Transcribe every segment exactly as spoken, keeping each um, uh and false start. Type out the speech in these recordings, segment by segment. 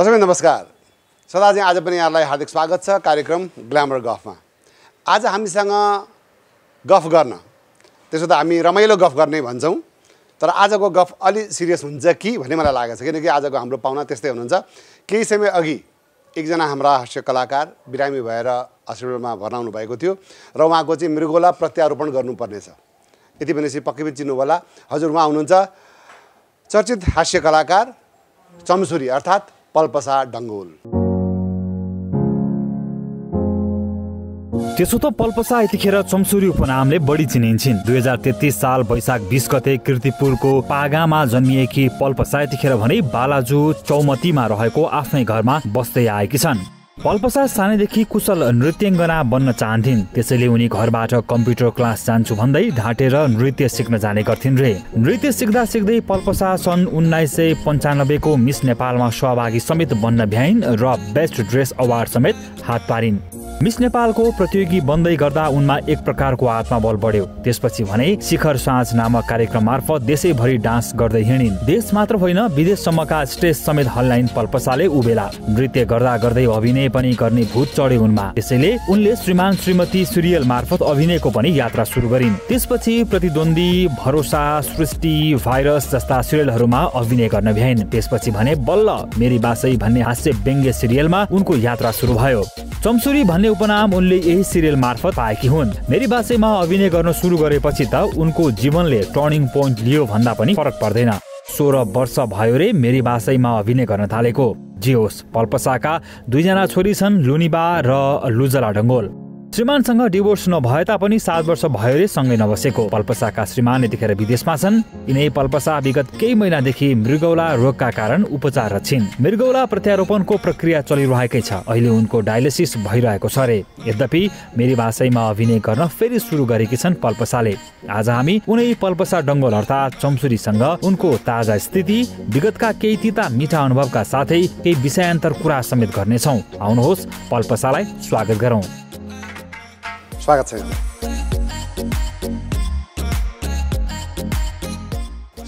दर्शकहरु नमस्कार सदा चाहिँ आज पनि यहाँलाई हार्दिक स्वागत छ कार्यक्रम ग्ल्यामर गफमा आज हामीसँग गफ गर्न त्यसो त हामी रमाइलो गफ गर्ने भन्छौं तर आजको गफ अलि सिरियस हुन्छ कि भन्ने मलाई लागेछ किनकि आजको हाम्रो पाहुना त्यस्तै हुनुहुन्छ केही समय अघि एकजना हाम्रा हास्य कलाकार बिरामी भएर अस्पतालमा भर्नाउनु भएको थियो र उहाँको चाहिँ मृगौला प्रत्यारोपण गर्नुपर्ने छ यति भनेपछि पक्कै पनि चिन्नु होला हजुर उहाँ हुनुहुन्छ चर्चित हास्य कलाकार चम्सुरी अर्थात् पल्पसा डङ्गोल त्यसो त पल्पसा यतिखेर चम्सुरी उपनामले बढी चिनिन्छिन् दुई हजार तेत्तीस साल वैशाख बीस गते कीर्तिपुरको पागामा जन्मिएकी पल्पसा यतिखेर भने बालाजु चौमतीमा रहेको आफ्नै घरमा बस्दै आएकी छन् पल्पसा सानैदेखि कुशल नृत्यंगना बन्न चाहन्थिन् त्यसैले उनी घरबाट कम्प्युटर क्लास जान्छु भन्दै ढाटेर नृत्य सिक्न जाने गर्थिन् रे नृत्य सिक्दा सिक्दै पल्पसा सन् उन्नाइस सय पन्चानब्बे को मिस नेपालमा सहभागी समेत बन्न भ्याइन् र बेस्ट ड्रेस अवार्ड समेत हात पारिन् मिस नेपालको प्रतियोगी बन्दै गर्दा उनमा एक प्रकारको आत्मबल बढ्यो त्यसपछि भने शिखर साँझ नामक कार्यक्रम मार्फत देशैभरि डान्स गर्दै हिँडिन् देश मात्र होइन विदेशसम्मका स्टेज समेत हल्लाइन् पल्पसाले उबेला नृत्य गर्दा गर्दै अभिनय पनि गर्ने भूत चढे उनमा त्यसैले उनले श्रीमान श्रीमती सिरियल मार्फत अभिनयको पनि यात्रा सुरु गरिन् त्यसपछि प्रतिद्वन्दी भरोसा सृष्टि भाइरस जस्ता सिरियलहरुमा अभिनय गर्न भ्याइन् त्यसपछि भने बल्ल मेरी बासै भन्ने हास्य व्यङ्ग्य सिरियलमा उनको यात्रा सुरु भयो चम्सुरी भन्ने उपनाम उनले यही सिरियल मार्फत पाएकी हुन् मेरी बासैमा अभिनय गर्न सुरु गरेपछि त उनको जीवनले टर्निङ पोइन्ट लियो भन्दा पनि फरक पर्दैन सोह्र वर्ष भयो रे मेरी बासैमा अभिनय गर्न थालेको जे होस् पल्पसाका दुईजना छोरी छन् लुनिबा र लुजला डङ्गोल श्रीमानसँग डिभोर्स नभए तापनि सात वर्ष भयो रे सँगै नबसेको पल्पसाका श्रीमान यतिखेर विदेशमा छन् यिनै पल्पसा विगत केही महिनादेखि मृगौला रोगका कारण उपचाररत छिन् मृगौला प्रत्यारोपणको प्रक्रिया चलिरहेकै छ अहिले उनको डायलिसिस भइरहेको छ रे यद्यपि मेरी बासैमा अभिनय गर्न फेरि सुरु गरेकी छन् पल्पसाले आज हामी उनै पल्पसा डङ्गोल अर्थात् चम्सुरीसँग उनको ताजा स्थिति विगतका केही तिता मिठा अनुभवका साथै केही विषयान्तर कुरा समेत गर्नेछौं आउनुहोस् पल्पसालाई स्वागत गरौं स्वागत छ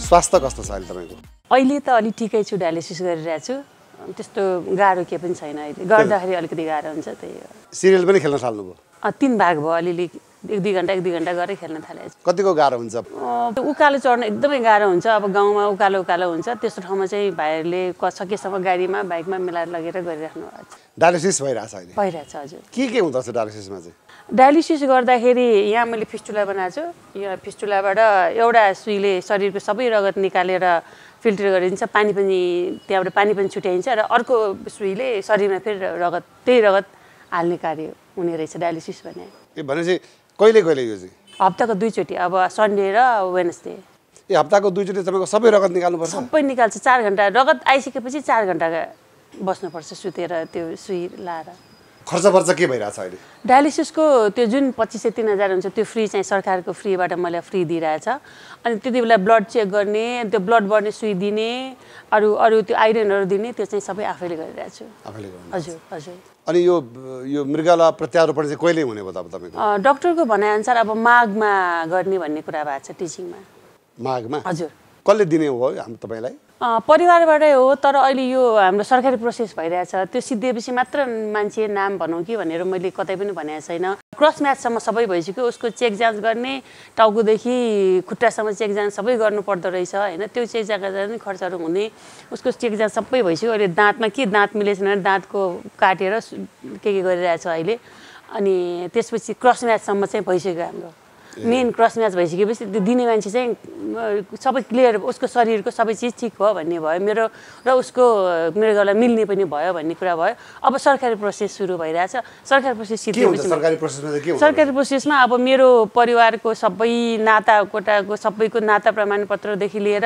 स्वास्थ्य कस्तो छ अहिले तपाईको अहिले त अलि ठिकै छु डायलिसिस गरिरहेको छु त्यस्तो गाह्रो के पनि छैन अहिले गर्दाखेरि अलिकति गाह्रो हुन्छ त्यही हो सिरियल पनि खेल्न थाल्नु भयो अ तीन भाग भयो अलिअलि एक दुई घण्टा एक दुई घण्टा गरे खेल्न थाले कतिको गाह्रो हुन्छ उकालो चढ्न एकदमै गाह्रो हुन्छ अब गाउँमा उकालो उकालो हुन्छ त्यस्तो ठाउँमा चाहिँ भाइहरुले सकेसम्म गाडीमा बाइकमा मिलाएर लगेर गरिराख्नु भएको छ डायलिसिस भइराछ अहिले भइराछ हजुर के के हुन्छ डायलिसिसमा चाहिँ डायलिसिस गर्दाखेरि यहाँ मैले फिस्टुला बनाएको छु यहाँ फिस्टुलाबाट एउटा सुईले शरीरको सबै रगत निकालेर फिल्टर गरिन्छ पानी पनि त्यहाँबाट पानी पनि छुट्याइन्छ र अर्को सुईले शरीरमा फेरि रगत त्यही रगत हाल्ने कार्य हुने रहेछ डायलिसिस भने ए भनेपछि कहिले कहिले यो चाहिँ हप्ताको दुईचोटी अब सन्डे र वेडनेसडे ए हप्ताको दुईचोटी तपाईको सबै रगत निकाल्नुपर्छ सबै निकाल्छ चार घण्टा रगत आइसकेपछि चार घण्टा बस्नुपर्छ सुतेर त्यो सुई लाएर खर्च खर्च के भइराछ अहिले डायलिसिसको त्यो जुन पच्चीस सय तीन हजार हुन्छ त्यो फ्री चाहिँ सरकारको फ्रीबाट मैले फ्री दिइराछ अनि त्यति बेला ब्लड चेक गर्ने त्यो ब्लड बढ्ने सुई दिने अरु अरु त्यो आइरनहरु दिने त्यो चाहिँ सबै आफैले गरिराछ आफैले गर्नु हजुर हजुर अनि यो यो मृगौला प्रत्यारोपण चाहिँ कहिले हुने भयो तपाईको डाक्टरको भनाइ अनुसार अब माघमा गर्ने भन्ने कुरा भएको छ टिचिङमा माघमा हजुर कसले दिने हो हामी तपाईलाई परिवारबाटै हो तर अहिले यो हाम्रो सरकारी प्रोसेस भइरहेछ त्यो सिद्धिएपछि मात्र मान्छे नाम भनौँ कि भनेर मैले कतै पनि भनेको छैन क्रस म्याचसम्म सबै भइसक्यो उसको चेक जाँच गर्ने टाउकोदेखि खुट्टासम्म चेक जाँच सबै गर्नुपर्दो रहेछ होइन त्यो चेक जाँच खर्चहरू हुने उसको चेक जाँच सबै भइसक्यो अहिले दाँतमा के दाँत मिलेछ भने दाँतको काटेर के के गरिरहेछ अहिले अनि त्यसपछि क्रस म्याचसम्म चाहिँ भइसक्यो हाम्रो मेन क्रस म्याच भइसकेपछि त्यो दिने मान्छे चाहिँ सबै क्लियर उसको शरीरको सबै चिज ठिक हो भन्ने भयो मेरो र उसको मेरो गाउँलाई मिल्ने पनि भयो भन्ने कुरा भयो अब सरकारी प्रोसेस सुरु भइरहेछ सरकारी प्रोसेस सरकारी प्रोसेसमा के हुन्छ सरकारी प्रोसेसमा अब मेरो परिवारको सबै नाताकोटाको सबैको नाता प्रमाणपत्रदेखि लिएर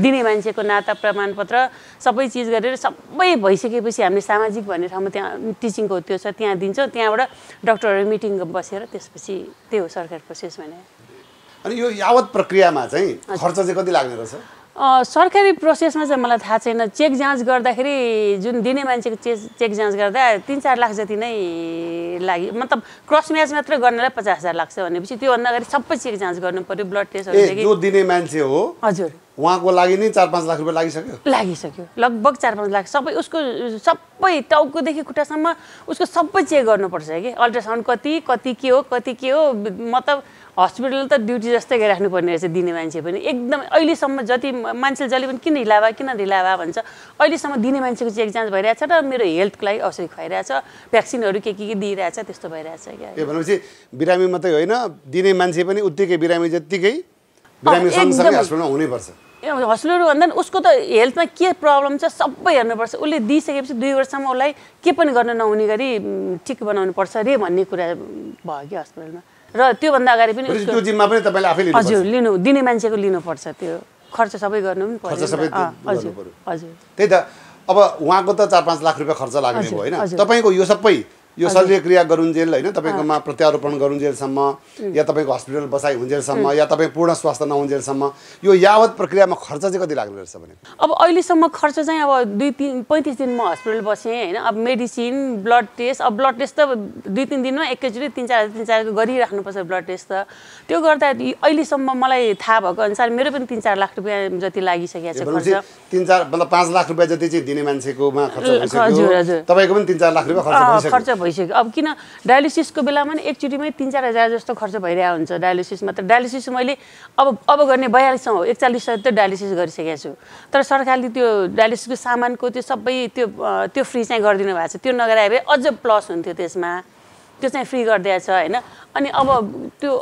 दिने मान्छेको नाता प्रमाणपत्र सबै चिज गरेर सबै भइसकेपछि हामीले सामाजिक भन्ने ठाउँमा त्यहाँ टिचिङको त्यो छ त्यहाँ दिन्छौँ त्यहाँबाट डक्टरहरू मिटिङ बसेर त्यसपछि त्यही हो सरकारी प्रोसेस अनि यो यावत प्रक्रियामा चाहिँ खर्च चाहिँ कति लाग्ने रहेछ सरकारी प्रोसेसमा चाहिँ मलाई थाहा छैन चेक जाँच गर्दाखेरि जुन दिने मान्छेको चेक चेक जाँच गर्दा तीन चार लाख जति नै लाग्यो मतलब क्रस म्याच मात्र गर्नेलाई पचास हजार लाग्छ भनेपछि त्योभन्दा अगाडि सबै चेक जाँच गर्नु पर्यो ब्लड टेस्ट दिने मान्छे हो हजुर उहाँको लागि नै चार पाँच लाख रुपैयाँ लागिसक्यो लागिसक्यो लगभग चार पाँच लाख सबै उसको सबै टाउको देखि खुट्टासम्म उसको सबै चेक गर्नुपर्छ के अल्ट्रासाउन्ड कति कति के हो कति के हो मतलब हस्पिटल त ड्युटी जस्तै गरिराख्नु पर्ने रहेछ दिने मान्छे पनि एकदम अहिले सम्म जति मान्छेले जले पनि किन ढिला भयो किन ढिला भयो भन्छ अहिले सम्म दिने मान्छेको चेक जाँच भइरहेछ र मेरो हेल्थको लागि औषधि खुवाइरहेछ भ्याक्सिनहरु के के दिइरहेछ त्यस्तो भइरहेछ के ए भनेपछि बिरामी मात्रै होइन दिने मान्छे पनि उत्तिकै बिरामी जतिकै बिरामी सँगसँगै हस्पिटलमा हुनै पर्छ हस्पिटलहरु भन्दा उसको त हेल्थमा के प्रब्लम छ सबै हेर्नु पर्छ उसले दिइसकेपछि दुई वर्षमा उसलाई के पनि गर्न नहुने गरी ठिक बनाउनु पर्छ रे भन्ने कुरा भयो के हस्पिटलमा र त्यो भन्दा अगाडि पनि उसको जिम्मा पनि तपाईले आफै लिनुपर्छ हजुर लिनु दिने मान्छेको लिनु पर्छ त्यो खर्च सबै गर्नु पनि पर्छ खर्च सबै गर्नु पर्यो हजुर त्यही त अब उहाँको त चार पाँच लाख रुपैयाँ खर्च लाग्ने भयो हैन तपाईको यो सबै यो शल्यक्रिया गरुन्जेल हैन तपाईकोमा प्रत्यारोपण गरुन्जेल सम्म या तपाईको अस्पताल बसाई हुन्जेल सम्म या तपाई पूर्ण स्वास्थ्य नहुन्जेल सम्म यो यावत प्रक्रियामा खर्च चाहिँ कति लाग्ने रहेछ भने अब अहिले सम्म खर्च चाहिँ अब दुई तीन पैंतिस दिन म अस्पताल बसे हैन अब मेडिसिन ब्लड टेस्ट अब ब्लड टेस्ट त दुई तीन दिनमा एकैचोटी तीन चार हजार तीन चार को गरिराख्नु पर्छ ब्लड टेस्ट त त्यो गर्दा अहिले सम्म मलाई थाहा भएको अनुसार मेरो पनि तीन चार लाख रुपैयाँ जति लागिसकेको छ खर्च तीन चार मतलब पाँच लाख रुपैयाँ जति चाहिँ दिने मान्छेकोमा खर्च भइसक्यो तपाईको पनि तीन चार लाख रुपैयाँ खर्च भइसक्यो अब किन डायलिसिसको बेलामा नि एकचोटीमै तीन चार हजार जस्तो खर्च भइरहेको हुन्छ डायलिसिस मात्र डायलिसिस मैले अब अब गर्ने बयालीस हो एकचालीस सय त डायलिसिस गरिसकेको छु तर सरकारले त्यो डायलिसिसको सामानको त्यो सबै त्यो त्यो फ्री चाहिँ गरिदिनु भएको छ त्यो नगराए भए अझ प्लस हुन्थ्यो त्यसमा त्यो चाहिँ फ्री गरिदिएछ हैन अनि अब त्यो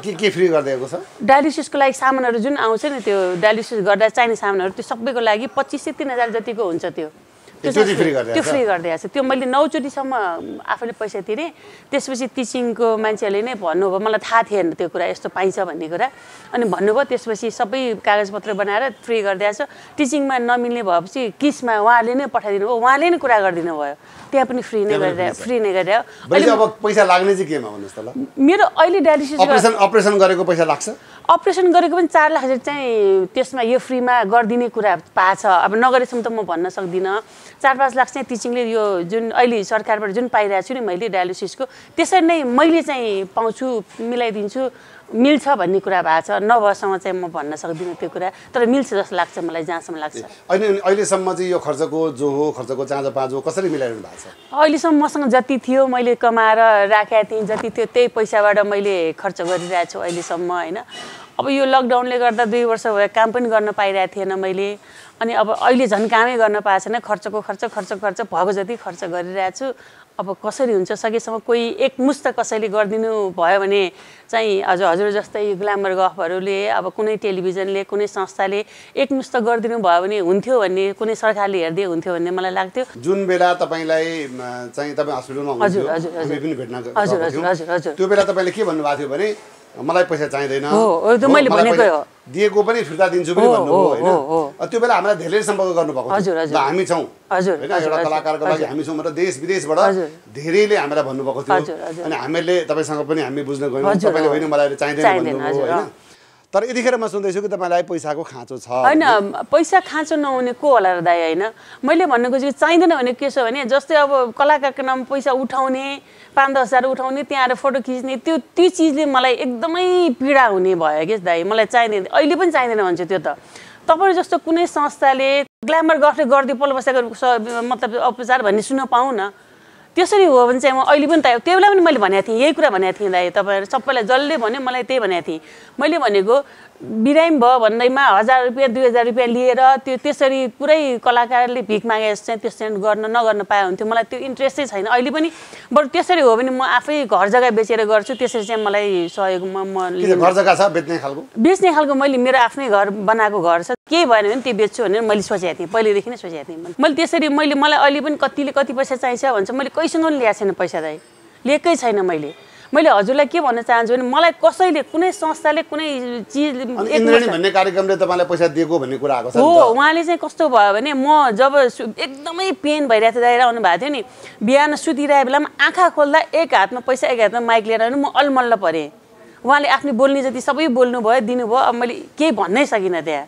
के के फ्री गरिदिएको छ डायलिसिसको लागि सामानहरु जुन आउँछ नि त्यो डायलिसिस गर्दा चाहिने सामानहरु त्यो सबैको लागि पच्चीस से तीन हजार जतिको हुन्छ त्यो त्यो फ्री गर्दै छ त्यो फ्री गर्दै छ त्यो मैले नौचोटी सम्म आफैले पैसा तिरे त्यसपछि टिचिङको मान्छेले नै भन्नु भयो मलाई थाहा थिएन त्यो कुरा यस्तो पाइन्छ भन्ने कुरा अनि भन्नु भयो त्यसपछि सबै कागजपत्र बनाएर फ्री गर्दै छ टिचिङमा नमिल्ने भएपछि किसमा उहाँले नै पठाइदिनु भयो उहाँले नै कुरा गर्दिनु भयो त्यहाँ पनि फ्री नै गरेर फ्री नै गरेर अहिले अब पैसा लाग्ने चाहिँ केमा भन्नुस् त ल मेरो अहिले डायलिसिस अपरेसन अपरेसन गरेको पैसा लाग्छ अपरेसन गरेको पनि चार लाख चाहिँ त्यसमा यो फ्रीमा गरिदिने कुरा पाछ अब नगरेसम्म त म भन्न सक्दिन चार पाँच लाख चाहिँ टिचिङले यो जुन अहिले सरकारबाट जुन पाइरहेको छु नि मैले डायलिसिसको त्यसरी नै मैले चाहिँ पाउँछु मिलाइदिन्छु मिल्छ भन्ने कुरा भएको छ नभएसम्म चाहिँ म भन्न सक्दिनँ त्यो कुरा तर मिल्छ जस्तो लाग्छ मलाई जहाँसम्म लाग्छ अहिले अहिलेसम्म चाहिँ यो खर्चको जो हो खर्चको चाँजो पाँचो कसरी मिलाइरहनु भएको छ अहिलेसम्म मसँग जति थियो मैले कमाएर राखेको थिएँ जति थियो त्यही पैसाबाट मैले खर्च गरिरहेको छु अहिलेसम्म होइन अब यो लकडाउनले गर्दा दुई वर्ष भयो काम पनि गर्न पाइरहेको थिएन मैले अनि अब अहिले झन् कामै गर्न पाएको छैन खर्चको खर्च खर्च खर्च भएको जति खर्च गरिरहेको छु अब कसरी हुन्छ सकेसम्म कोही एकमुष्ट कसैले गरिदिनु भयो भने चाहिँ आज हजुर जस्तै ग्ल्यामर गफहरूले अब कुनै टेलिभिजनले कुनै संस्थाले एकमुष्ट गरिदिनु भयो भने हुन्थ्यो भन्ने कुनै सरकारले हेर्दै हुन्थ्यो भन्ने मलाई लाग्थ्यो जुन बेला तपाईलाई चाहिँ तपाई अस्पतालमा हुनुहुन्थ्यो हामी पनि भेट्न गएको त्यो बेला तपाईले के भन्नुभएको थियो भने मलाई पैसा चाहिदैन हो त्यो मैले भनेको हो दिएको पनि फिर्ता दिन्छु पनि भन्नुभयो हैन त्यो बेला हामीलाई धेरै सम्पर्क गर्नुभएको थियो हामी छौं हजुर हैन एउटा कलाकारको लागि हामी छौं मतलब देश विदेशबाट धेरैले हामीलाई भन्नुभएको थियो अनि हामीले तपाईसँग पनि हामी बुझ्न गयौं तपाईले होइन मलाई चाहिदैन भन्नुभयो हैन तर यतिखेर म सुन्दै छु कि तपाईलाई पैसाको खाँचो छ हैन पैसा खाँचो नहुने को होला र दाइ हैन मैले भन्नु खोजेको चाहिदैन भने के छ भने जस्तै अब कलाकारको नाम पैसा उठाउने पाँच दस हजार उठाउने त्यहाँ आएर फोटो खिच्ने त्यो त्यो चिजले मलाई एकदमै पीडा हुने भयो के दाइ मलाई चाहिँदैन अहिले पनि चाहिँदैन भन्छ त्यो त तपाईँ जस्तो कुनै संस्थाले ग्ल्यामर गफले गरिदियो पल्पसाको मतलब उपचार भन्ने सुन्न पाउँ न त्यसरी हो भने चाहिँ म अहिले पनि त त्यो बेला पनि मैले भनेको थिएँ यही कुरा भनेको थिएँ दाइ तपाईँहरू सबैलाई जसले भन्यो मलाई त्यही भनेको थिएँ मैले भनेको बिरामी भयो भन्दैमा हजार रुपैयाँ दुई हजार रुपियाँ लिएर त्यो त्यसरी पुरै कलाकारले भिख मागे जस्तो चाहिँ त्यसरी गर्न नगर्न पाए हुन्थ्यो मलाई त्यो इन्ट्रेस्टै छैन अहिले पनि बरु त्यसरी हो भने म आफै घर जग्गा बेचेर गर्छु त्यसरी चाहिँ मलाई सहयोगमा म घर जग्गा छ बेच्ने खालको बेच्ने खालको मैले मेरो आफ्नै घर बनाएको घर छ केही भएन भने त्यो बेच्छु भनेर मैले सोचेको थिएँ पहिलेदेखि नै सोचेको थिएँ मैले त्यसरी मैले मलाई अहिले पनि कतिले कति पैसा चाहिन्छ भन्छ मैले कहीसँग पनि ल्याएको छैन पैसा दाइ लिएकै छैन मैले मैले हजुरलाई के भन्न चाहन्छु भने मलाई कसैले कुनै संस्थाले कुनै चिज इन्द्रणी भन्ने कार्यक्रमले तपाईलाई पैसा दिएको भन्ने कुरा आको छ हो उहाँले चाहिँ कस्तो भयो भने म जब एकदमै पेन भइरहेको थियो दाइरा आउनु भएको थियो नि बिहान सुतिरहेको बेलामा आँखा खोल्दा एक हातमा पैसा एक हातमा माइक लिएर आउनु म अलमल्ल परेँ उहाँले आफ्नो बोल्ने जति सबै बोल्नु भयो दिनुभयो अब मैले केही भन्नै सकिनँ त्यहाँ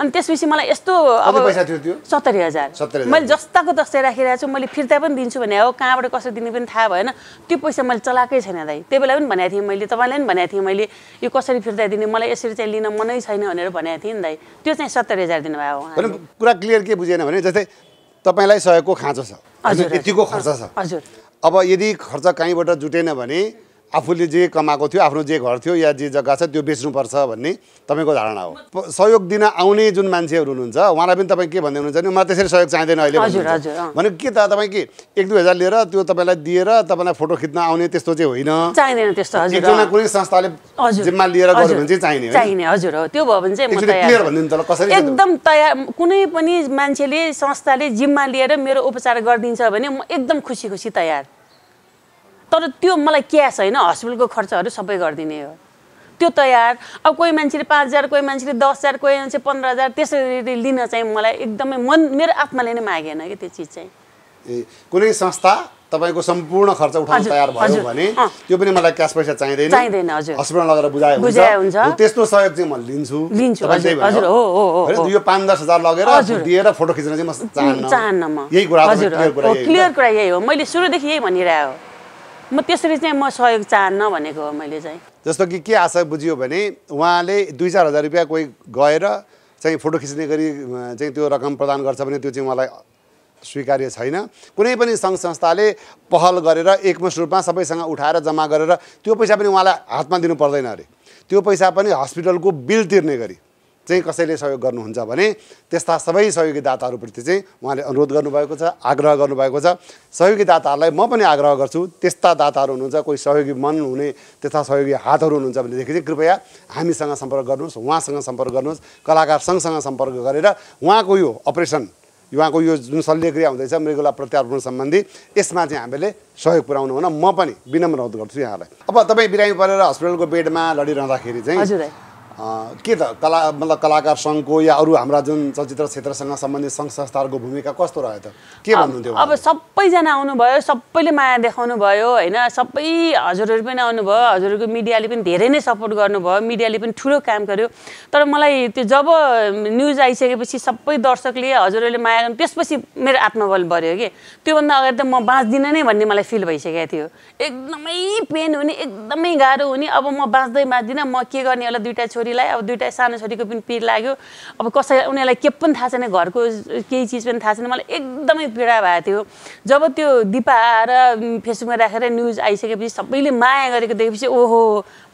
अनि त्यसपछि मलाई यस्तो अब पैसा थियो त्यो सत्तरी हजार मैले जस्ताको दस्तै राखिरहेछु मैले फिर्ता पनि दिन्छु भने हो कहाँबाट कसरी दिने पनि थाहा भएन त्यो पैसा मैले चलाकै छैन दाइ त्यसबेला पनि भनेको थिए मैले तपाईलाई पनि भनेको थिए मैले यो कसरी फिर्ता दिने मलाई यसरी चाहिँ लिन मनै छैन भनेर भनेको थिए नि दाइ त्यो चाहिँ सत्तरी हजार दिनुभयो हैन कुरा क्लियर के बुझेन भने जस्तै तपाईलाई सहयोगको खाँचो छ यतिको खर्च छ हजुर अब यदि खर्च कहीँबाट जुटेन भने आफूले जे कमाएको थियो आफ्नो जे घर थियो या जे जग्गा छ त्यो बेच्नु पर्छ भन्ने तपाईको धारणा हो सहयोग दिन आउने जुन मान्छेहरु हुनुहुन्छ उहाँलाई पनि तपाई के भन्दै हुनुहुन्छ नि म त्यसरी सहयोग चाहिदैन अहिले भने के त तपाई के एक दुई हजार लिएर त्यो तपाईलाई दिएर तपाईलाई फोटो खिच्न आउने त्यस्तो चाहिँ होइन चाहिदैन त्यस्तो हजुर जुन कुनै संस्थाले जिम्मा लिएर गर्यो भने चाहिँ चाहिने चाहिने हजुर हो त्यो भयो भने चाहिँ म तयार भन्दिन तल कसरी एकदम तयार कुनै पनि मान्छेले संस्थाले जिम्मा लिएर मेरो उपचार गर्दिन्छ भने म एकदम खुसी खुसी तयार तर त्यो मलाई क्यास हैन अस्पतालको खर्चहरु सबै गर्दिने हो त्यो तयार अब कोही मान्छेले पाँच हजार कोही मान्छेले दस हजार कोही मान्छे पन्ध्र हजार त्यसरी लिन चाहिँ मलाई एकदमै मन मेरो आत्माले नै मागेन के त्यो चीज चाहिँ ए कुनै संस्था तपाईको सम्पूर्ण खर्च उठाउन तयार भयो भने त्यो पनि मलाई क्यास पैसा चाहिदैन चाहिदैन हजुर अस्पताल लगेर बुझाए हुन्छ त्यस्तो सहयोग चाहिँ म लिन्छु हजुर हो हो हो यो पाँच दस हजार लगेर दिएर फोटो खिच्न चाहिँ म चाहन्न म यही कुरा हो क्लियर कुरा यही हो मैले सुरुदेखि यही भनिरहेको हो म त्यसरी चाहिँ म सहयोग चाहन्न भनेको हो मैले चाहिँ जस्तो कि के आशा बुझियो भने उहाँले दुई चार हजार रुपैयाँ कोही गएर चाहिँ फोटो खिच्ने गरी चाहिँ त्यो रकम प्रदान गर्छ भने त्यो चाहिँ मलाई स्वीकार्य छैन कुनै पनि संघ संस्थाले पहल गरेर एकमुष्ट रूपमा सबैसँग उठाएर जम्मा गरेर त्यो पैसा पनि उहाँलाई हातमा दिनु पर्दैन अरे त्यो पैसा पनि अस्पतालको बिल तिर्ने गरी चाहिँ कसैले सहयोग गर्नुहुन्छ भने त्यस्ता सबै सहयोगी दाताहरुप्रति चाहिँ उहाँले अनुरोध गर्नुभएको छ आग्रह गर्नुभएको छ सहयोगी दाताहरुलाई म पनि आग्रह गर्छु त्यस्ता दाताहरु हुनुहुन्छ कोही सहयोगी मन हुने त्यस्ता सहयोगी हातहरु हुनुहुन्छ भने देखि चाहिँ कृपया हामीसँग सम्पर्क गर्नुहोस् उहाँसँग सम्पर्क गर्नुहोस् कलाकार संघसँग सम्पर्क गरेर उहाँको यो अपरेसन उहाँको यो जुन शल्यक्रिया हुँदैछ मृगला प्रत्यारोपण सम्बन्धी यसमा चाहिँ हामीले सहयोग पुर्याउनु हुन म पनि विनम्र अनुरोध गर्छु यहाँलाई अब तपाई बिरामी परेर अस्पतालको बेडमा लडिरहँदाखेरि चाहिँ के त कला मतलब कलाकार संघको या अरु हाम्रा जुन चलचित्र क्षेत्रसँग सम्बन्धित संघ संस्थाहरुको भूमिका कस्तो रह्यो त के भन्नुहुन्थ्यो अब सबैजना आउनु भयो सबैले माया देखाउनु भयो हैन सबै हजुरहरु पनि आउनु भयो हजुरहरुको मिडियाले पनि धेरै नै सपोर्ट गर्नु भयो मिडियाले पनि ठूलो काम गर्यो तर मलाई त्यो जब न्यूज आइसकेपछि सबै दर्शकले हजुरहरुले माया गर्नु त्यसपछि मेरो आत्मबल बढ्यो के त्यो भन्दा अगाडि त म बाँच्दिन नै भन्ने मलाई फिल भइसक्या थियो एकदमै पेन हुने एकदमै गाह्रो हुने अब म बाँच्दै बाँच्दिन म के गर्ने होला दुईटा अब दुईटा सानो छोरीको पनि पीड लाग्यो अब कसै उनीलाई के पनि थाहा छैन घरको केही चीज पनि थाहा छैन मलाई एकदमै पीडा भएको थियो जब त्यो दीपा आएर फेसबुकमा राखेर न्यूज आइसकेपछि सबैले माया गरेको देखेपछि ओहो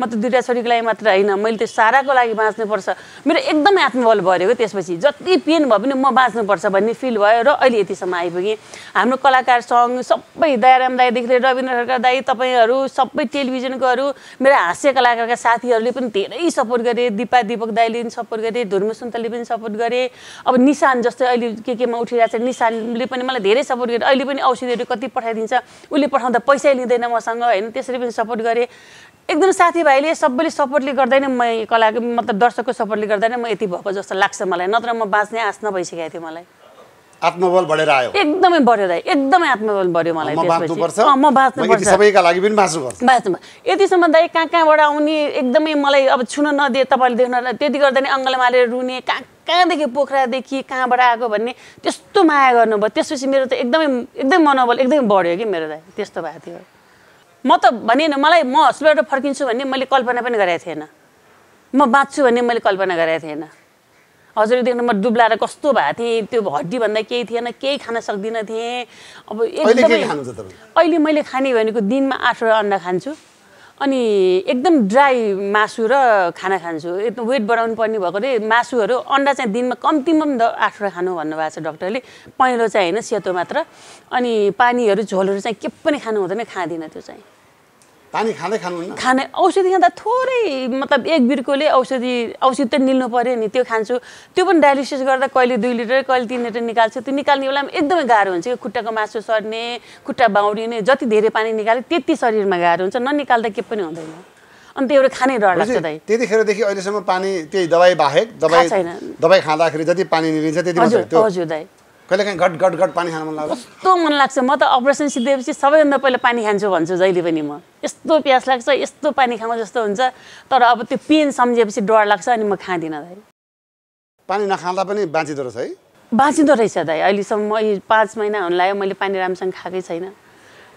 म त दुईटा छोरीको लागि मात्र हैन मैले त साराको लागि बाँच्नुपर्छ मेरो एकदमै आत्मबल बढ्यो त्यसपछि जति पेन भए पनि म बाँच्नुपर्छ भन्ने फिल भयो र अहिले यतिसम्म आइपुगे हाम्रो कलाकार संघ सबै दयाराम दाइदेखि लिएर रविन्द्र सरकार दाइ तपाईहरु सबै टेलिभिजनकोहरु मेरो हास्य कलाकारका साथीहरुले पनि धेरै सपोर्ट गरे दीपा दीपक दाइले सपोर्ट गरे धुर्म सुन्तले पनि सपोर्ट गरे अब निशान जस्तै अहिले के केमा उठिरहेछ निशानले पनि मलाई धेरै सपोर्ट गरे अहिले पनि औषधिहरु कति पठाइदिन्छ उले पठाउँदा पैसा लिदैन मसँग हैन त्यसरी पनि सपोर्ट गरे एकदम साथीभाइले सबैले सपोर्टले गर्दैन म कला मतलब दर्शकको सपोर्टले गर्दैन म यति भएको जस्तो लाग्छ मलाई नत्र म बाँच्ने आश नभइसकेको थियो मलाई आत्मबल बढेर आयो एकदमै बढ्यो दाइ एकदमै आत्मबल बढ्यो मलाई त्यसपछि अ म बाँच्नुपर्छ सबैका लागि पनि बाँच्नुपर्छ बाँच्नु यतिसम्म दाइ कहाँ कहाँबाट आउने एकदमै मलाई अब छुन नदिए तपाईले देख्न त्यति गर्दा नि अंगल मारेर रुने कहाँ कहाँदेखि पोखरादेखि कहाँबाट आएको भन्ने त्यस्तो माया गर्नुभयो त्यसपछि मेरो त एकदमै एकदम मनोबल एकदमै बढ्यो के मेरो दाइ त्यस्तो भएको थियो म त भनेन मलाई म हस्पिटलबाट फर्किन्छु भन्ने मैले कल्पना पनि गरेको थिएन म बाँच्छु भन्ने मैले कल्पना गरेको थिएन हजुरले देख्नु म दुब्लाएर कस्तो भएको थिएँ त्यो हड्डी भन्दा केही थिएन केही खान सक्दिन थिएँ अब एकदमै अहिले मैले खाने भनेको दिनमा आठवटा अन्डा खान्छु अनि एकदम ड्राई मासु र खाना खान्छु एकदम वेट बढाउनु पर्ने भएकोले मासुहरू अन्डा चाहिँ दिनमा कम्तीमा पनि आठवटा खानु भन्नुभएको छ डाक्टरले पहेँलो चाहिँ होइन सेतो मात्र अनि पानीहरू झोलहरू चाहिँ के पनि खानु हुँदैन खाँदिनँ त्यो चाहिँ पानी खाँदै खानु खाने औषधि खाँदा थोरै मतलब एक बिर्कोले औषधि औषधि त निल्नु पर्यो नि त्यो खान्छु त्यो पनि डायलिसिस गर्दा कहिले दुई लिटर कहिले तीन लिटर निकाल्छु त्यो निकाल्ने बेलामा एकदमै गाह्रो हुन्छ कि खुट्टाको मासु सर्ने खुट्टा बाउडिने जति धेरै पानी निकाल्यो त्यति शरीरमा गाह्रो हुन्छ ननिकाल्दा के पनि हुँदैन अनि त्यो एउटा खानै डर लाग्छ दाइ त्यतिखेरदेखि अहिलेसम्म पानी त्यही दबाई बाहेक दबाई दबाई खाँदाखेरि जति पानी निलिन्छ त्यति मात्र त्यो हजुर दाइ कहिले काहीँ गट गट गट पानी खान मन लाग्छ कस्तो मन लाग्छ म त अपरेसन सिद्धेपछि सबैभन्दा पहिला पानी खान्छु भन्छु जहिले पनि म यस्तो प्यास लाग्छ यस्तो पानी खाउँ जस्तो हुन्छ तर अब त्यो पेन सम्झेपछि डर लाग्छ अनि म खाँदिनँ दाइ पानी नखाँदा पनि बाँचिदो रहेछ है बाँचिदो रहेछ दाइ अहिले सम्म पाँच महिना हुन लाग्यो मैले पानी राम्रसँग खाकै छैन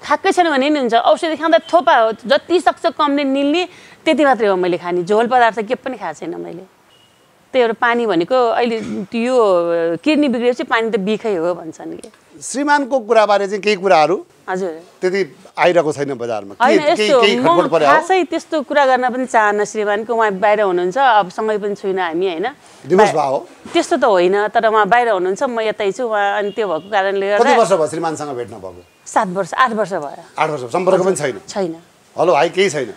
खाकै छैन भने नि हुन्छ औषधि खाँदा थोपा हो जति सक्छ कमले निल्ने त्यति मात्रै हो मैले खानी झोल पदार्थ के पनि खा छैन मैले त्यो पानी भनेको अहिले यो किडनी बिग्रेपछि पानी त बिखै हो भन्छन् के श्रीमानको कुरा बारे चाहिँ केही कुराहरु हजुर त्यति आइराको छैन बजारमा के केही खटपट पर्यो खासै त्यस्तो कुरा गर्न पनि चाहन्न श्रीमानको उहाँ बाहिर हुनुहुन्छ अब सँगै पनि छैन हामी हैन दिवस भा हो त्यस्तो त होइन तर उहाँ बाहिर हुनुहुन्छ म यतै छु उहाँ अनि त्यो भएको कारणले गर्दा कति वर्ष भयो श्रीमानसँग भेट्न भएको सात वर्ष आठ वर्ष भयो आठ वर्ष सम्पर्क पनि छैन छैन हेलो हाई केही छैन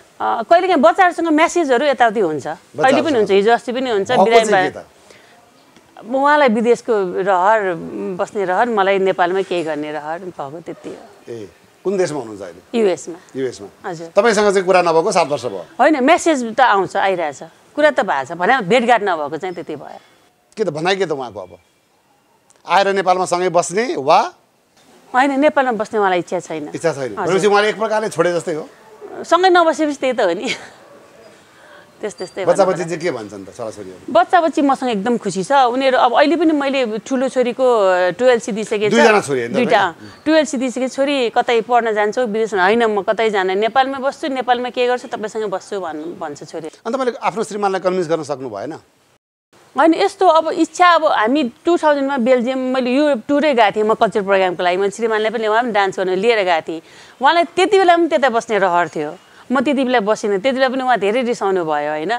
कहिलेकाहीँ बच्चाहरुसँग मेसेजहरु यताउति हुन्छ अहिले पनि हुन्छ हिजो अस्ति पनि हुन्छ बिरामी उहाँलाई विदेशको रहर बस्ने रहर मलाई नेपालमा के गर्ने रहर भएको त्यति हो ए कुन देशमा हुनुहुन्छ अहिले युएसमा युएसमा हजुर तपाईसँग चाहिँ कुरा नभएको सात वर्ष भयो हैन मेसेज त आउँछ आइराछ कुरा त भाछ भने भेटघाट नभएको चाहिँ त्यति भयो के त भनाइ के त उहाँको अब आएर नेपालमा सँगै बस्ने वा हैन नेपालमा बस्ने उहाँलाई इच्छा छैन इच्छा छैन भनेपछि उहाँले एक प्रकारले छोडे जस्तै हो सँगै नबसेपछि त्यही त हो नि त्यस त्यस्तै बच्चा बच्ची चाहिँ के भन्छन् त छोराछोरीहरु बच्चा बच्ची मसँग एकदम खुसी छ उनीहरु अब अहिले पनि मैले ठुलो छोरीको बाह्र सिदिसकेछ दुई जना छोरी हैन दुईटा बाह्र सिदिसकेछ छोरी कतै पढ्न जान्छौ विदेशमा हैन म कतै जान्न नेपालमै बस्छु नेपालमै के गर्छु तपाईसँग बस्छु भन्छ छोरी अनि तपाईले आफ्नो श्रीमानलाई कन्भिन्स गर्न सक्नु भएन हैन यस्तो अब इच्छा अब हामी दुई हजार मा बेल्जियम मैले युरोप टुरै गएको थिए म कल्चर प्रोग्रामको लागि मैले श्रीमानलाई पनि उहाँ पनि डान्स गर्न लिएर गएको थिए उहाँलाई त्यतिबेला पनि त्यता बस्ने रहर थियो म त्यतिबेला बसिन त्यतिबेला पनि उहाँ धेरै रिसाउनु भयो हैन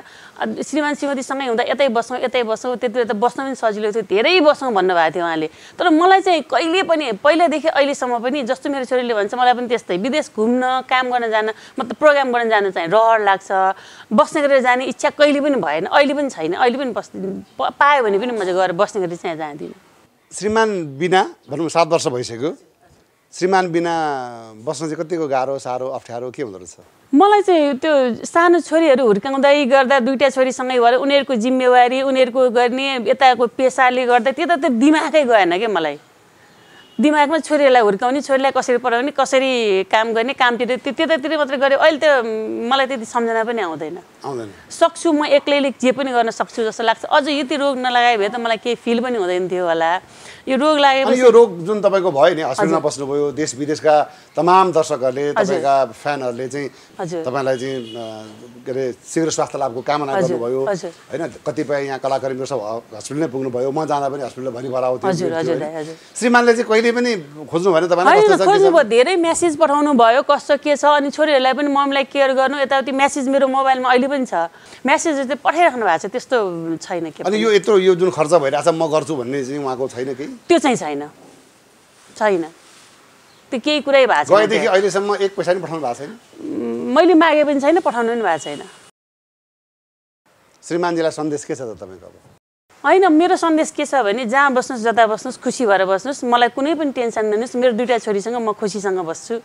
श्रीमान श्रीमतीसँगै हुँदा यतै बस्छौँ यतै बस्छौँ त्यतिबेला त बस्न पनि सजिलो थियो धेरै बस्छौँ भन्नुभएको थियो उहाँले तर मलाई चाहिँ कहिले पनि पहिलादेखि अहिलेसम्म पनि जस्तो मेरो छोरीले भन्छ मलाई पनि त्यस्तै विदेश घुम्न काम गर्न जान मतलब प्रोग्राम गर्न जान चाहिँ रहर लाग्छ बस्ने गरेर जाने इच्छा कहिले पनि भएन अहिले पनि छैन अहिले पनि पायो भने पनि म चाहिँ गएर बस्ने गरी चाहिँ जाँदिनँ श्रीमान बिना भनौँ सात वर्ष भइसक्यो श्रीमान बिना बस्न चाहिँ कतिको गाह्रो साह्रो अप्ठ्यारो के हुँदो रहेछ मलाई चाहिँ त्यो सानो छोरीहरु हुर्काउँदै गर्दा दुईटा छोरीसँगै भएर उनीहरुको जिम्मेवारी उनीहरुको गर्ने यताको पेशाले गर्दा त्यो त दिमागै गएन के मलाई दिमागमा छोरीलाई हुर्काउने छोरीलाई कसरी पढाउने कसरी काम गर्ने कामतिर त्यतातिर मात्र गरे अहिले त मलाई त्यति सम्झना पनि आउँदैन आउँदैन सक्छु म एक्लैले जे पनि गर्न सक्छु जस्तो लाग्छ अझ यति रोग नलागाए भए त मलाई केही फिल पनि हुँदैन थियो होला यो रोग लागेपछि यो रोग जुन तपाईको भयो नि अस्पतालमा बस्नु भयो देश विदेशका तमाम दर्शकहरुले तपाईका फ्यानहरुले चाहिँ तपाईलाई चाहिँ के रे शीघ्र स्वास्थ्य लाभको कामना गर्नु भयो हैन कतिपय यहाँ कलाकार मित्र सब अस्पताल नै पुग्नु भयो म जाँदा पनि अस्पतालले भरि भराउ थियो श्रीमानले चाहिँ कहिले पनि खोज्नु भएन तपाईलाई कस्तो छ खोज्नु भयो धेरै मेसेज पठाउनु भयो कस्तो के छ अनि छोरीहरुलाई पनि मम्मीलाई केयर गर्नु यताउति मेसेज मेरो मोबाइलमा अहिले पनि छ मेसेज चाहिँ पठाइराख्नु भएको छ त्यस्तो छैन के अनि यो यत्रो यो जुन खर्च भइराछ म गर्छु भन्ने चाहिँ उहाँको छैन के त्यो चाहिँ छैन छैन त्यो केही कुरै भएको छैन गएदेखि अहिलेसम्म एक पैसा पनि पठाउनु भएको छैन मैले मागे पनि छैन पठाउनु पनि भएको छैन श्रीमानजीलाई सन्देश के छ त तपाईको अब हैन मेरो सन्देश के छ भने जहाँ बस्नुस् जता बस्नुस् खुसी भएर बस्नुस् मलाई कुनै पनि टेन्सन नलिनुस् मेरो दुईटा छोरीसँग म खुसीसँग बस्छु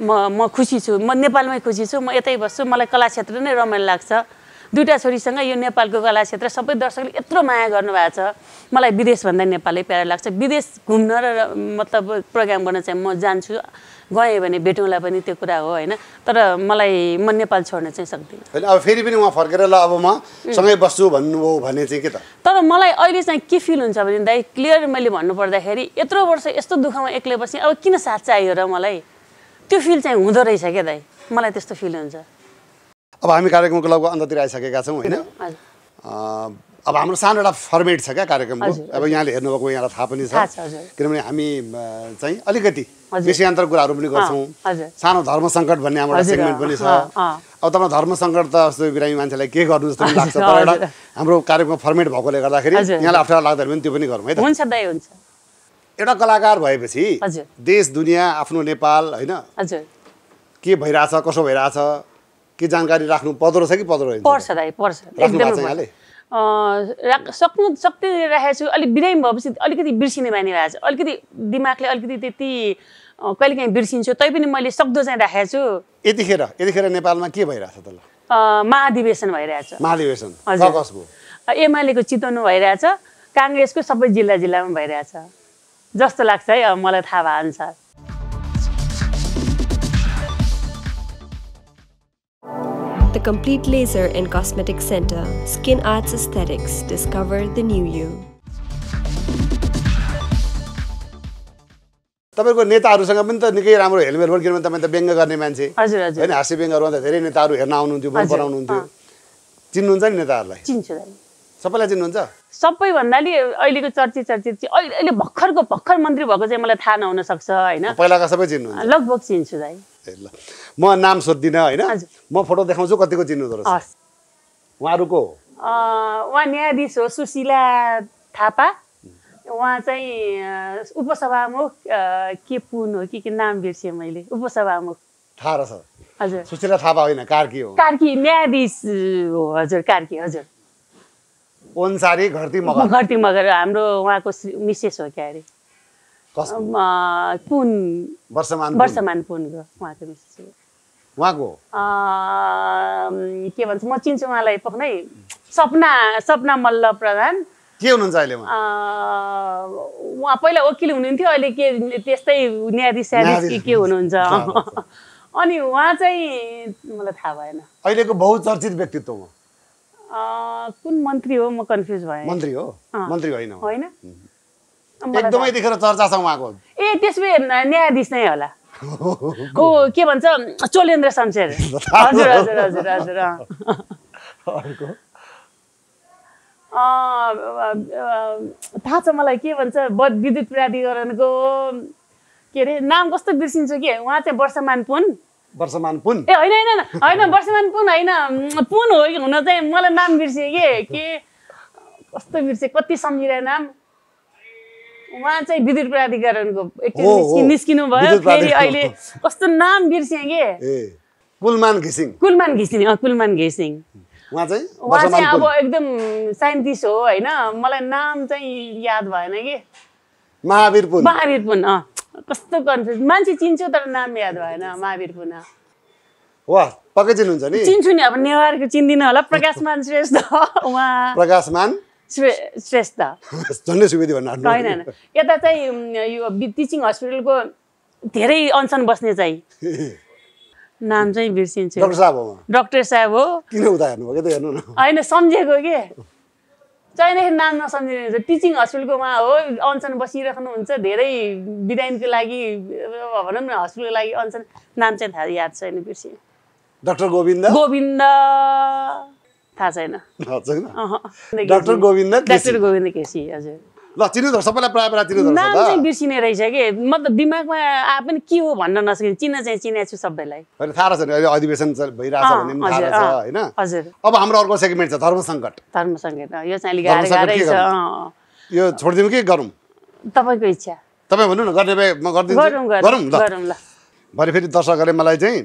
म म खुसी छु म नेपालमै खुसी छु म यतै बस्छु मलाई कला क्षेत्र नै रमाइलो लाग्छ दुईटा छोरीसँग यो नेपालको कला क्षेत्र सबै दर्शकले यत्रो माया गर्नुभएको छ मलाई विदेशभन्दा नेपालै प्यारो लाग्छ विदेश घुम्न र मतलब प्रोग्राम गर्न चाहिँ म जान्छु गएँ भने भेटौँला पनि त्यो कुरा हो हैन तर मलाई म नेपाल छोड्न चाहिँ सक्दिनँ हैन अब फेरि पनि उहाँ फर्केर ल अब म सँगै बस्छु भन्नु हो भने चाहिँ के त तर मलाई अहिले चाहिँ के फिल हुन्छ भने दाइ क्लियर मैले भन्नु पर्दाखेरि यत्रो वर्ष यस्तो दुःखमा एक्लै बस्ने अब किन साथ चाहियो र मलाई त्यो फिल चाहिँ हुँदो रहेछ के दाइ मलाई त्यस्तो फिल हुन्छ अब हामी कार्यक्रमको लगभग अन्ततिर आइसकेका छौं हैन अब हाम्रो सानो एउटा फर्मेट छ क्या कार्यक्रमको अब यहाँले हेर्नुभएको यहाँलाई थाहा पनि छ किनभने हामी चाहिँ अलिकति विषयान्तर कुराहरू पनि गर्छौं सानो धर्म संकट भन्ने हाम्रो एउटा सेगमेन्ट पनि छ अब तपाईँ धर्म संकट त जस्तो बिरामी मान्छेलाई के गर्नु जस्तो लाग्छ तर एउटा हाम्रो कार्यक्रमको फर्मेट भएकोले गर्दाखेरि यहाँलाई अप्ठ्यारो लाग्दा पनि त्यो पनि गरौँ है त हुन्छ दाइ हुन्छ एउटा कलाकार भएपछि देश दुनिया आफ्नो नेपाल हैन के भइराछ कसो भइराछ के जानकारी राख्नु पद्रो छ कि पद्रो हैन पर्छ दाइ पर्छ एकदमै अ सक्नु सक्ति राखेको छु अलि बिरामी भएपछि अलिकति बिर्सिने बानी भएछ अलिकति दिमागले अलिकति त्यति कहिलेकाहीँ बिर्सिन्छु तै पनि मैले सक्दो चाहिँ राखेको छु यतिखेर यतिखेर नेपालमा के भइराछ त ल महाधिवेशन भइराछ महाधिवेशन कसको एमालेको चितवन भइराछ कांग्रेसको सबै जिल्ला जिल्लामा भइराछ जस्तो लाग्छ है मलाई थाहा भन्छ you The Complete Laser and Cosmetic Center, Skin Arts Aesthetics, discover the new you. तपाईको नेताहरुसँग पनि त निकै राम्रो हेलमेट वर्किरमा तपाई त व्यंग्य गर्ने मान्छे हजुर हजुर हैन हास्य व्यंग्यहरुमा त धेरै नेताहरु हेर्न आउनुहुन्थ्यो मन पराउनुहुन्थ्यो चिन्नुहुन्छ नि नेताहरुलाई चिन्छु दाइ सबैलाई चिन्नुहुन्छ सबै भन्नाले अहिलेको चर्चित चर्चित अहिले भक्खरको भक्खर मन्त्री भएको चाहिँ मलाई थाहा नहुन सक्छ हैन पहिलाका सबै चिन्नुहुन्छ लगभग चिन्छु दाइ ल म नाम सोध्दिन हैन म फोटो देखाउँछु कतिको चिन्नुहुन्छ हस् उहाँहरुको अ उहाँ न्यायाधीश हो सुशीला थापा उहाँ चाहिँ उपसभामुख के पुन हो कि के नाम बिर्से मैले उपसभामुख थाहा रछ हजुर सुशीला थापा हैन कार्की हो कार्की न्यायाधीश हो हजुर कार्की हजुर ओन्सारी घरती मगर घरती मगर हाम्रो उहाँको मिसेस हो के अरे पुन वर्षमान वर्षमान पुनको उहाँको मिसेस हो उहाँको अ के भन्छ म चिन्छु उहाँलाई पक्नै सपना सपना मल्ल प्रधान के हुनुहुन्छ अहिले उहाँ उहाँ पहिला वकिल हुनुहुन्थ्यो अहिले के त्यस्तै न्यायाधीश के के हुनुहुन्छ अनि उहाँ चाहिँ मलाई थाहा भएन अहिलेको बहुचर्चित व्यक्तित्व हो अ कुन मन्त्री हो म कन्फ्युज भए मन्त्री हो मन्त्री होइन होइन एकदमै देखेर चर्चा छ उहाँको ए त्यसबे न्यायाधीश नै होला ओ के भन्छ चोलेन्द्र शमशेर हजुर हजुर हजुर हजुर अ थाहा छ मलाई के भन्छ विद्युत प्राधिकरणको के अरे नाम कस्तो बिर्सिन्छु के उहाँ चाहिँ वर्षमान पुन वर्षमान पुन ए होइन होइन होइन वर्षमान पुन होइन पुन हो हुन चाहिँ मलाई नाम बिर्से के के कस्तो बिर्से कति सम्झिरहे नाम उहाँ चाहिँ विद्युत प्राधिकरणको एकचोटि निस्किनु भयो फेरि अहिले कस्तो नाम बिर्से के ए कुलमान घिसिङ कुलमान घिसिङ अ कुलमान घिसिङ उहाँ चाहिँ उहाँ चाहिँ अब एकदम साइन्टिस्ट हो हैन मलाई नाम चाहिँ याद भएन के महावीर पुन महावीर पुन अ कस्तो कन्फ्युज मान्छे चिन्छु तर नाम याद भएन महावीर पुन वाह पक्कै चिन्नुहुन्छ नि चिन्छु नि अब नेवारको चिन्दिन होला प्रकाशमान श्रेष्ठ उहाँ प्रकाशमान श्रेष्ठ जन्ने सुवेदी भन्नु हैन हैन यता चाहिँ यो टिचिङ हस्पिटलको धेरै अनसन बस्ने चाहिँ नाम चाहिँ बिर्सिन्छु डाक्टर साहब हो डाक्टर साहब हो किन उता हेर्नु भयो के त हेर्नु न हैन सम्झेको के चाहिँ नाम नसम्झिनु हुन्छ टिचिङ हस्पिटलको उहाँ हो अनसन बसिरहनु हुन्छ धेरै बिदाइनको लागि भनौं न हस्पिटलको लागि अनसन नाम चाहिँ थाहा याद छैन बिर्सि डाक्टर गोविन्द गोविन्द थाहा छैन थाहा छैन डाक्टर गोविन्द डाक्टर गोविन्द केसी हजुर ल चिन्नु त सबैलाई प्राय प्राय चिन्नु त नाम चाहिँ बिर्सिने रहेछ के मतलब दिमागमा आ पनि के हो भन्न नसकिन चिन्न चाहिँ चिनेछु सबैलाई हैन थाहा छ नि अहिले अधिवेशन भइराछ भन्ने पनि थाहा छ हैन हजुर अब हाम्रो अर्को सेगमेन्ट छ धर्म संकट धर्म संकट यो चाहिँ अलि गाह्रो गाह्रो छ यो छोड्दिम के गरौं तपाईको इच्छा तपाई भन्नु न गर्ने भए म गर्दिन्छु गरौं गरौं ल भरे फेरि दर्शकहरुले मलाई चाहिँ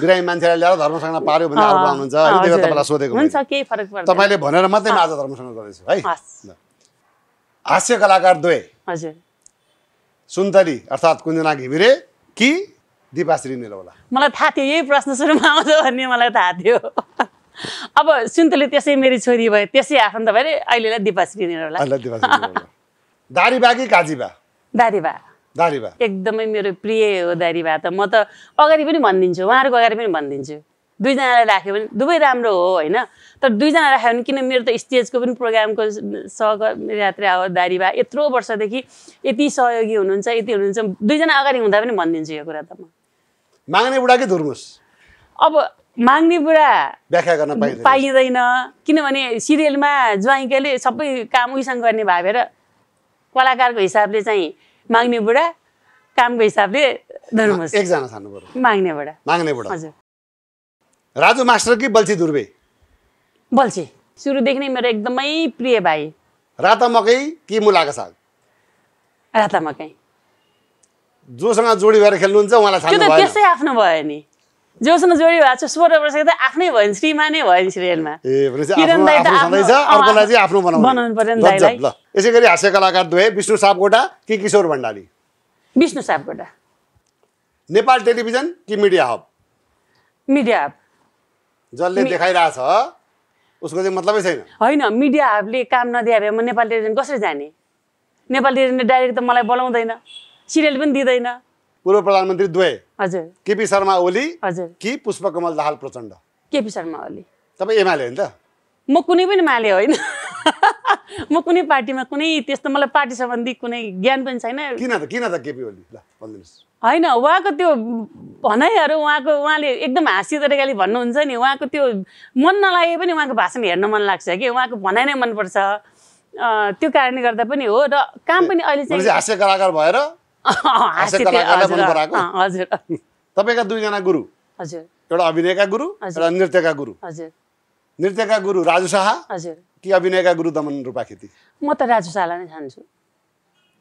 बिरामी मान्छेलाई ल्याएर धर्म संकट पार्यो भन्ने आरोप लाउनुहुन्छ अनि त्यो तपाईलाई सोधेको हुन्छ केही फरक पर्दैन तपाईले भनेर मात्रै म आज धर्म संकट गर्दैछु है ल हास्य कलाकार द्वय हजुर सुन्तली अर्थात कुञ्जना घिमिरे कि दीपाश्री निलौला मलाई थाहा थियो यही प्रश्न सुरुमा आउँछ भन्ने मलाई थाहा थियो अब सुन्तली त्यसै मेरी छोरी भए त्यसै आफन्त भए अहिलेलाई दीपाश्री निलौला अहिलेलाई दीपाश्री निलौला दारीबा कि काजीबा दारीबा दारीबा एकदमै मेरो प्रिय हो दारीबा त म त अगाडि पनि भन्दिन्छु उहाँहरुको अगाडि पनि भन्दिन्छु दुईजनालाई राख्यो भने दुबै राम्रो हो हैन तर दुईजना राख्यो भने किन मेरो त स्टेजको पनि प्रोग्रामको सहयात्रा हो दारीबा यत्रो वर्षदेखि यति सहयोगी हुनुहुन्छ यति हुनुहुन्छ दुईजना अगाडि हुँदा पनि भन्दिन्छु यो कुरा त म माग्ने बुढा के धुर्मुस अब माग्ने बुढा व्याख्या गर्न पाइँदैन पाइँदैन किनभने सिरियलमा ज्वाइँकाले सबै काम उसँग गर्ने भाबेर कलाकारको हिसाबले चाहिँ माग्ने बुढा कामको हिसाबले धुर्मुस एकजना छान्नु पर्यो माग्ने बुढा माग्ने बुढा हजुर राजु मास्टर कि बल्छी दुर्वे बल्छी सुरुदेखि नै मेरो एकदमै प्रिय भाइ राता मकै कि मुलाको साग राता मकै जोसँग जोडी भएर खेल्नुहुन्छ उहाँलाई छान्नु भयो त्यो त त्यसै आफ्नो भयो नि जोसँग जोडी भएको छ सोह्र वर्षको त आफ्नै भयो नि श्रीमानै भयो नि सिरियलमा ए भनेपछि आफ्नो आफ्नो सधैँ छ अर्कोलाई चाहिँ आफ्नो बनाउनु बनाउनु पर्यो नि दाइलाई ल यसैगरी हास्य कलाकार दुवै विष्णु सापकोटा कि किशोर भण्डारी विष्णु सापकोटा नेपाल टेलिभिजन कि मिडिया हब मिडिया हब जसले देखाइराछ उसको चाहिँ मतलबै छैन हैन मिडिया हबले काम नदिए भए म नेपाल टेलिभिजन कसरी जाने नेपाल टेलिभिजनले डाइरेक्ट त मलाई बोलाउँदैन सिरियल पनि दिदैन पूर्व प्रधानमन्त्री द्वय हजुर केपी शर्मा ओली हजुर कि पुष्पकमल दाहाल प्रचण्ड केपी शर्मा ओली तपाई एमाले हैन त म कुनै पनि माले होइन म कुनै पार्टीमा कुनै त्यस्तो मलाई पार्टी सम्बन्धी कुनै ज्ञान पनि छैन किन त किन त केपी ओली ल भन्दिनुस् हैन उहाँको त्यो भनाइहरु उहाँको उहाँले एकदम हास्य तरिकाले भन्नु हुन्छ नि उहाँको त्यो मन नलागे पनि उहाँको भाषण हेर्न मन लाग्छ के उहाँको भनाइ नै मन पर्छ त्यो कारणले गर्दा पनि हो र काम पनि अहिले चाहिँ हास्य कलाकार भएर हास्य कलाकारलाई मन पराको हजुर तपाईका दुई जना गुरु हजुर एउटा अभिनयका गुरु र नृत्यका गुरु हजुर नृत्यका गुरु राजु शाह हजुर कि अभिनयका गुरु दमन रुपाखेती म त राजु शाहलाई नै ठान्छु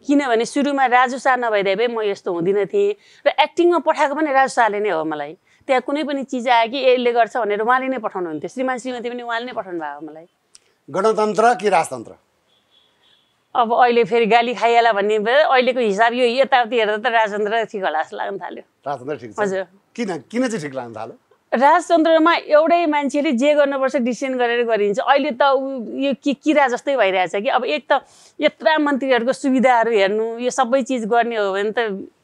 किनभने सुरुमा राजु शाह नभइदै भए म यस्तो हुँदिन थिए र एक्टिङमा पठाएको पनि राजु शाहले नै हो मलाई त्यहाँ कुनै पनि चीज आयो कि यसले गर्छ भनेर उहाँले नै पठाउनु हुन्थ्यो श्रीमान श्रीमती पनि उहाँले नै पठाउनु भयो मलाई गणतन्त्र कि राजतन्त्र अब अहिले फेरि गाली खाइयाला भन्ने अहिलेको हिसाब यो यताउति हेर्दा त राजतन्त्र ठीक होला जस्तो लाग्न थाल्यो राजतन्त्र ठीक छ हजुर किन किन चाहिँ ठीक लाग्न थाल्यो राजतन्त्रमा एउटै मान्छेले जे गर्नुपर्छ डिसिजन गरेर गरिन्छ अहिले त यो कि किरा जस्तै भइरहेछ कि अब एक त यत्रा मन्त्रीहरुको सुविधाहरु हेर्नु यो सबै चीज गर्ने हो भने त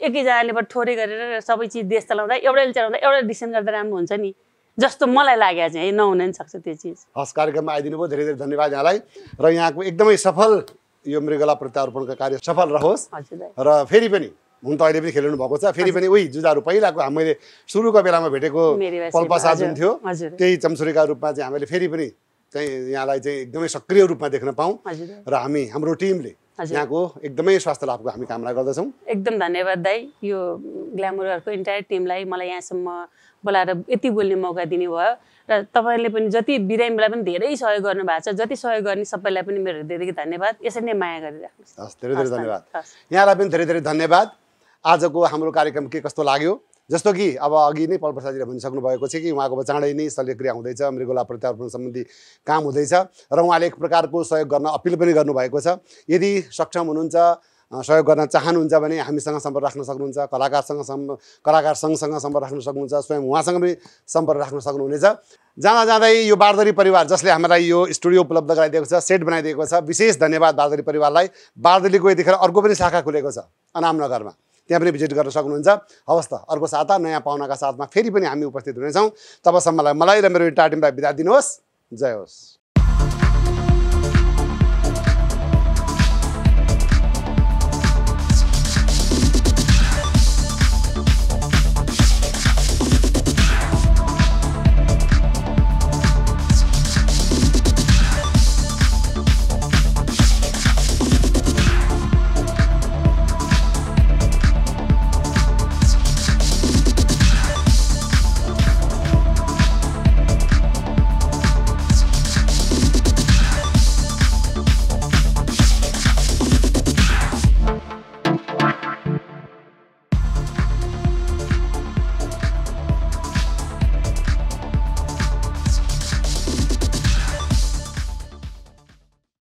एकैजनाले बट थोरै गरेर सबै चीज देश चलाउँदा एउटाले चलाउँदा एउटा डिसिजन गर्दा राम्रो हुन्छ नि जस्तो मलाई लाग्या चाहिँ नहुन नि सक्छ त्यो चीज हस कार्यक्रममा आइदिनु भयो धेरै धेरै धन्यवाद यहाँलाई र यहाँको एकदमै सफल यो मृगला प्रत्यारोपणको कार्य सफल रहोस् र फेरि पनि हुन त अहिले पनि खेल्नु भएको छ फेरि पनि उही जुझारु पहिलाको हामीले सुरुको बेलामा भेटेको पल्पसा जुन थियो त्यही चम्सुरीका रूपमा चाहिँ हामीले फेरि पनि चाहिँ यहाँलाई चाहिँ एकदमै सक्रिय रूपमा देख्न पाऊ र हामी हाम्रो टिमले यहाँको एकदमै स्वास्थ्य लाभको हामी कामना गर्दछौं एकदम धन्यवाद दाइ यो ग्ल्यामर गफको एन्टायर टिमलाई मलाई यहाँसम्म बोलाएर यति बोल्ने मौका दिनुभयो र तपाईहरुले पनि जति बिरामीलाई पनि धेरै सहयोग गर्नुभएको छ जति सहयोग गर्ने सबैलाई पनि मेरो हृदयदेखि धन्यवाद यसरी नै माया गरिराख्नुस् हस् धेरै धेरै धन्यवाद यहाँलाई पनि धेरै धेरै धन्यवाद आजको हाम्रो कार्यक्रम के कस्तो लाग्यो जस्तो कि अब अघि नै पल्पसाजीले भनिसक्नु भएको छ कि उहाँको चाँडै नै शल्यक्रिया हुँदैछ मृगला प्रत्यारोपण सम्बन्धी काम हुँदैछ र उहाँले एक प्रकारको सहयोग गर्न अपिल पनि गर्नुभएको छ यदि सक्षम हुनुहुन्छ सहयोग गर्न चाहनुहुन्छ भने हामीसँग सम्पर्क राख्न सक्नुहुन्छ कलाकारसँग कलाकार संघसँग सम्पर्क राख्न सक्नुहुन्छ स्वयं उहाँसँग पनि सम्पर्क राख्न सक्नुहुनेछ जाँदा जाँदै यो बारदरी परिवार जसले हामीलाई यो स्टुडियो उपलब्ध गराइदिएको छ सेट बनाइदिएको छ विशेष धन्यवाद बारदरी परिवारलाई बारदरीको यतिखेर अर्को पनि शाखा खुलेको छ अनामनगरमा त्यहाँ पनि भिजिट गर्न सक्नुहुन्छ हवस् त अर्को साता नयाँ पाहुनाका साथमा फेरि पनि हामी उपस्थित हुनेछौँ तबसम्मलाई मलाई र मेरो टाटिमलाई बिदा दिनुहोस् जय होस्